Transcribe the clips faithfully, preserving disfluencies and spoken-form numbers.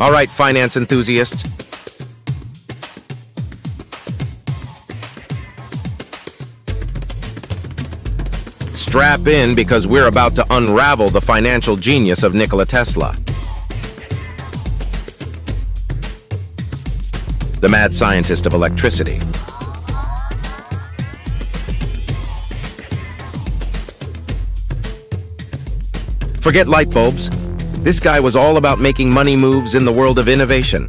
All right, finance enthusiasts. Strap in because we're about to unravel the financial genius of Nikola Tesla. The mad scientist of electricity. Forget light bulbs. This guy was all about making money moves in the world of innovation.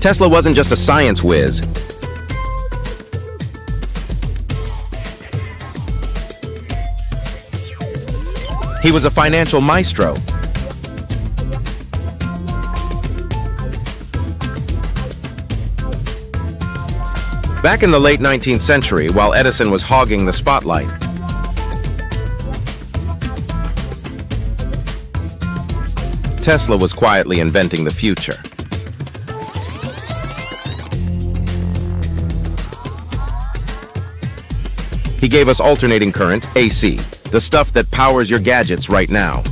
Tesla wasn't just a science whiz. He was a financial maestro. Back in the late nineteenth century, while Edison was hogging the spotlight, Tesla was quietly inventing the future. He gave us alternating current, A C, the stuff that powers your gadgets right now.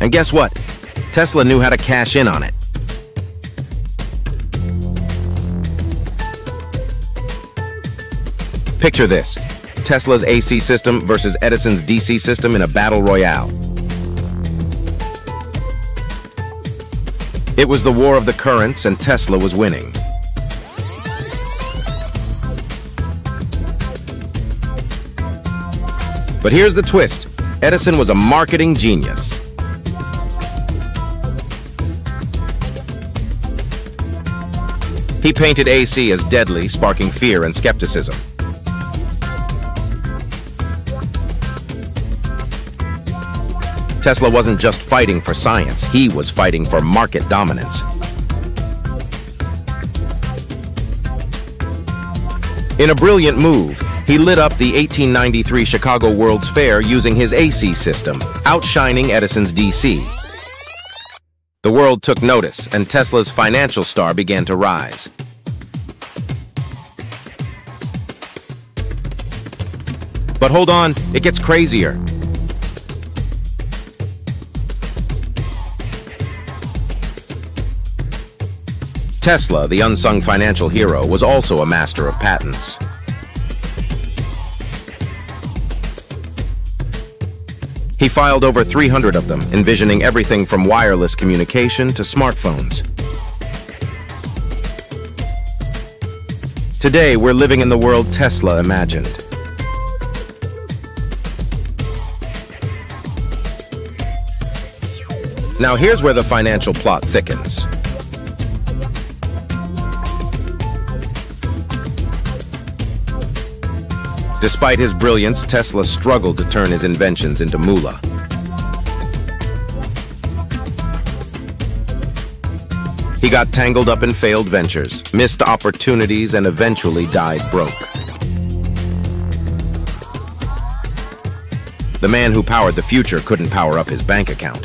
And guess what? Tesla knew how to cash in on it. Picture this, Tesla's A C system versus Edison's D C system in a battle royale. It was the War of the Currents, and Tesla was winning. But here's the twist, Edison was a marketing genius. He painted A C as deadly, sparking fear and skepticism. Tesla wasn't just fighting for science, he was fighting for market dominance. In a brilliant move, he lit up the eighteen ninety-three Chicago World's Fair using his A C system, outshining Edison's D C. The world took notice, and Tesla's financial star began to rise. But hold on, it gets crazier. Tesla, the unsung financial hero, was also a master of patents. He filed over three hundred of them, envisioning everything from wireless communication to smartphones. Today, we're living in the world Tesla imagined. Now here's where the financial plot thickens. Despite his brilliance, Tesla struggled to turn his inventions into moolah. He got tangled up in failed ventures, missed opportunities, and eventually died broke. The man who powered the future couldn't power up his bank account.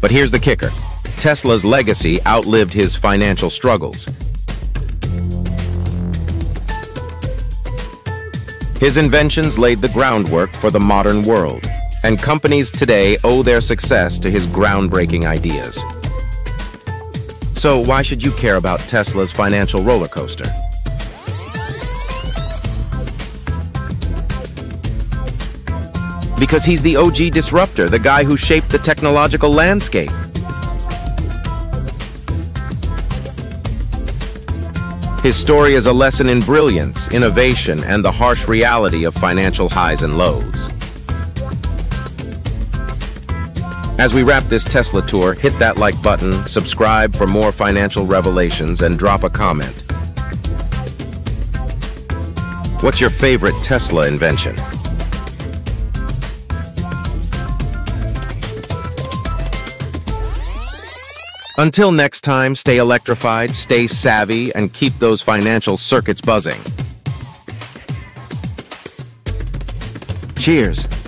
But here's the kicker. Tesla's legacy outlived his financial struggles. His inventions laid the groundwork for the modern world, and companies today owe their success to his groundbreaking ideas. So why should you care about Tesla's financial roller coaster? Because he's the O G disruptor, the guy who shaped the technological landscape. His story is a lesson in brilliance, innovation, and the harsh reality of financial highs and lows. As we wrap this Tesla tour, hit that like button, subscribe for more financial revelations, and drop a comment. What's your favorite Tesla invention? Until next time, stay electrified, stay savvy, and keep those financial circuits buzzing. Cheers.